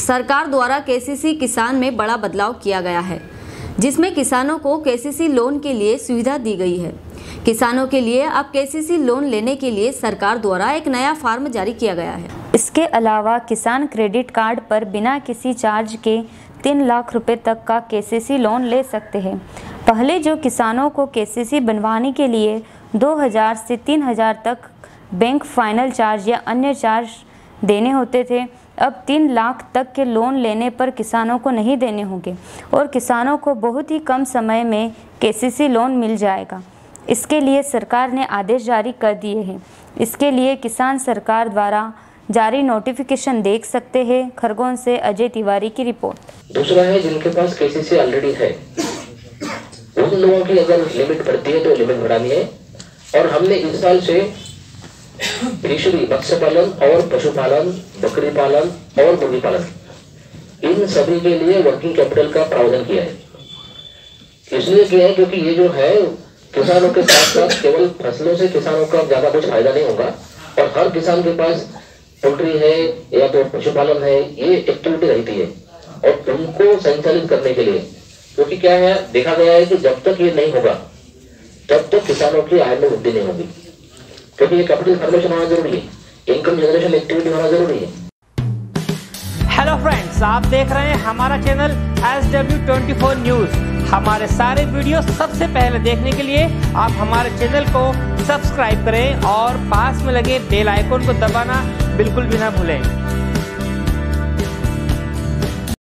सरकार द्वारा केसीसी किसान में बड़ा बदलाव किया गया है, जिसमें किसानों को केसीसी लोन के लिए सुविधा दी गई है। किसानों के लिए अब केसीसी लोन लेने के लिए सरकार द्वारा एक नया फॉर्म जारी किया गया है। इसके अलावा किसान क्रेडिट कार्ड पर बिना किसी चार्ज के 3 लाख रुपए तक का केसीसी लोन ले सकते हैं। पहले जो किसानों को केसीसी बनवाने के लिए 2000 से 3000 तक बैंक फाइनल चार्ज या अन्य चार्ज देने होते थे, अब 3 लाख तक के लोन लेने पर किसानों को नहीं देने होंगे और किसानों को बहुत ही कम समय में केसीसी लोन मिल जाएगा। इसके लिए सरकार ने आदेश जारी कर दिए हैं। इसके लिए किसान सरकार द्वारा जारी नोटिफिकेशन देख सकते हैं। खरगोन से अजय तिवारी की रिपोर्ट। दूसरा है जिनके पास केसीसी ऑलरेडी है, उन लोगों की अगर लिमिट बढ़ती है तो लिमिट बढ़ानी है। और हमने इस साल से कृषि मत्स्य पालन और पशुपालन, बकरी पालन और मुर्गी पालन, इन सभी के लिए वर्किंग कैपिटल का प्रावधान किया है। इसलिए किया है क्योंकि ये जो है किसानों के साथ साथ केवल फसलों से किसानों का ज्यादा कुछ फायदा नहीं होगा और हर किसान के पास पोल्ट्री है या तो पशुपालन है, ये एक्टिविटी रहती है और उनको संचालित करने के लिए, क्योंकि क्या है देखा गया है कि जब तक ये नहीं होगा तब तक किसानों की आय में वृद्धि नहीं होगी, क्योंकि ये कैपिटल फॉर्मेशन होना जरूरी है, इनकम जनरेशन एक्टिविटी होना जरूरी है। हेलो फ्रेंड्स, आप देख रहे हैं हमारा चैनल SW24 न्यूज। हमारे सारे वीडियो सबसे पहले देखने के लिए आप हमारे चैनल को सब्सक्राइब करें और पास में लगे बेल आइकन को दबाना बिल्कुल भी ना भूलें।